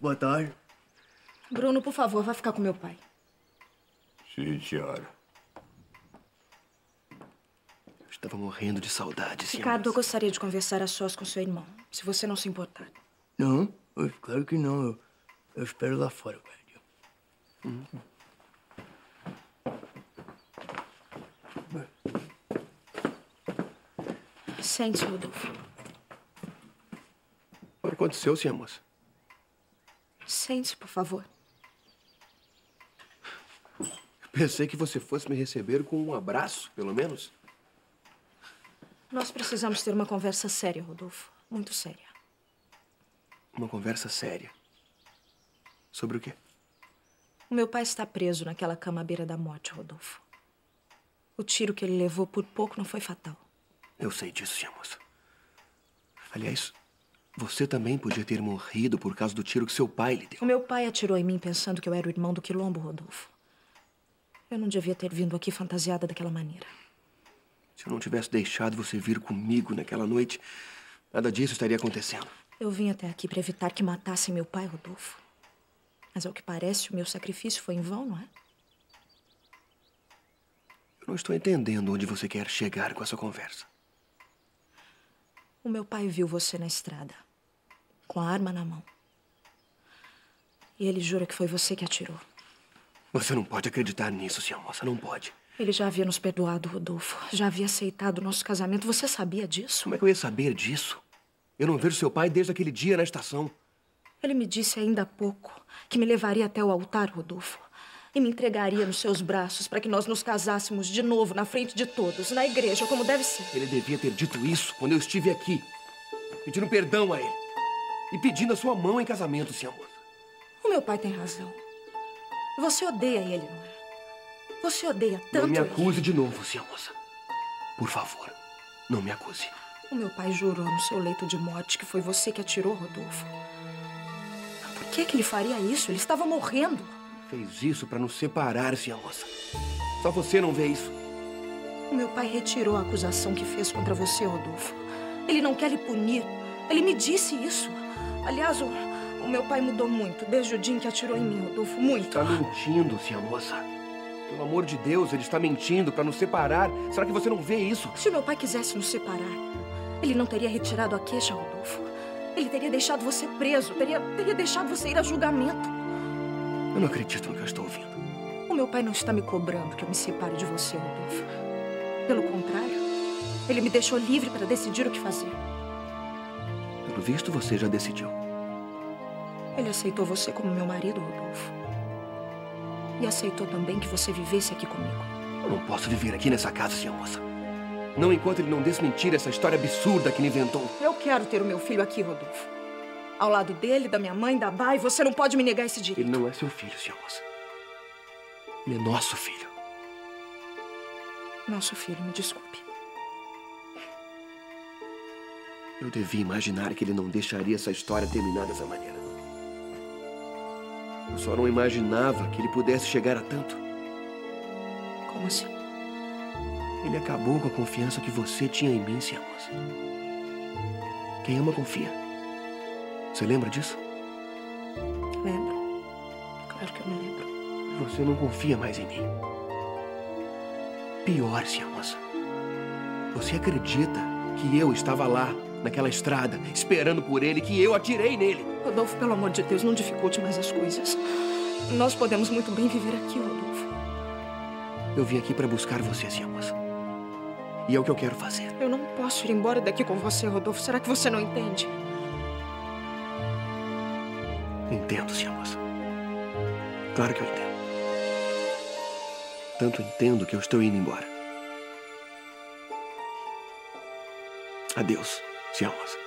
Boa tarde. Bruno, por favor, vai ficar com meu pai. Sim, Tiara. Eu estava morrendo de saudade, senhora. Ricardo, eu gostaria de conversar a sós com seu irmão, se você não se importar. Não, claro que não. Eu espero lá fora, velho. Sente, Rodolfo. O que aconteceu, Sinhá Moça? Sente, por favor. Eu pensei que você fosse me receber com um abraço, pelo menos. Nós precisamos ter uma conversa séria, Rodolfo. Muito séria. Uma conversa séria? Sobre o quê? O meu pai está preso naquela cama à beira da morte, Rodolfo. O tiro que ele levou por pouco não foi fatal. Eu sei disso, Sinhá Moça. Aliás, você também podia ter morrido por causa do tiro que seu pai lhe deu. O meu pai atirou em mim pensando que eu era o irmão do Quilombo, Rodolfo. Eu não devia ter vindo aqui fantasiada daquela maneira. Se eu não tivesse deixado você vir comigo naquela noite, nada disso estaria acontecendo. Eu vim até aqui para evitar que matassem meu pai, Rodolfo. Mas, ao que parece, o meu sacrifício foi em vão, não é? Eu não estou entendendo onde você quer chegar com essa conversa. O meu pai viu você na estrada, com a arma na mão. E ele jura que foi você que atirou. Você não pode acreditar nisso, Sinhá Moça, não pode. Ele já havia nos perdoado, Rodolfo. Já havia aceitado o nosso casamento. Você sabia disso? Como é que eu ia saber disso? Eu não vejo seu pai desde aquele dia na estação. Ele me disse ainda há pouco que me levaria até o altar, Rodolfo, e me entregaria nos seus braços para que nós nos casássemos de novo na frente de todos, na igreja, como deve ser. Ele devia ter dito isso quando eu estive aqui, pedindo perdão a ele e pedindo a sua mão em casamento, Sinhá Moça. O meu pai tem razão. Você odeia ele, não é? Você odeia tanto. Não me acuse ele. De novo, Sinhá Moça. Por favor, não me acuse. O meu pai jurou no seu leito de morte que foi você que atirou, Rodolfo. Por que ele faria isso? Ele estava morrendo. Fez isso para nos separar, Sinhá Moça. Só você não vê isso. O meu pai retirou a acusação que fez contra você, Rodolfo. Ele não quer lhe punir. Ele me disse isso. Aliás, o meu pai mudou muito desde o dia em que atirou em mim, Rodolfo. Muito. Está mentindo, Sinhá Moça. Pelo amor de Deus, ele está mentindo para nos separar. Será que você não vê isso? Se o meu pai quisesse nos separar, ele não teria retirado a queixa, Rodolfo. Ele teria deixado você preso. Teria deixado você ir a julgamento. Eu não acredito no que eu estou ouvindo. O meu pai não está me cobrando que eu me separe de você, Rodolfo. Pelo contrário, ele me deixou livre para decidir o que fazer. Pelo visto, você já decidiu. Ele aceitou você como meu marido, Rodolfo. E aceitou também que você vivesse aqui comigo. Eu não posso viver aqui nessa casa, Sinhá Moça. Não enquanto ele não desmentir essa história absurda que ele inventou. Eu quero ter o meu filho aqui, Rodolfo. Ao lado dele, da minha mãe, da Bai, você não pode me negar esse direito. Ele não é seu filho, Sinhá Moça. Ele é nosso filho. Nosso filho, me desculpe. Eu devia imaginar que ele não deixaria essa história terminar dessa maneira. Eu só não imaginava que ele pudesse chegar a tanto. Como assim? Ele acabou com a confiança que você tinha em mim, Sinhá Moça. Quem ama, confia. Você lembra disso? Lembro. Claro que eu me lembro. Você não confia mais em mim. Pior, Sinhá Moça. Você acredita que eu estava lá, naquela estrada, esperando por ele, que eu atirei nele? Rodolfo, pelo amor de Deus, não dificulte mais as coisas. Nós podemos muito bem viver aqui, Rodolfo. Eu vim aqui para buscar você, Sinhá Moça. E é o que eu quero fazer. Eu não posso ir embora daqui com você, Rodolfo. Será que você não entende? Entendo, Sinhá Moça. Claro que eu entendo. Tanto entendo que eu estou indo embora. Adeus, Sinhá Moça.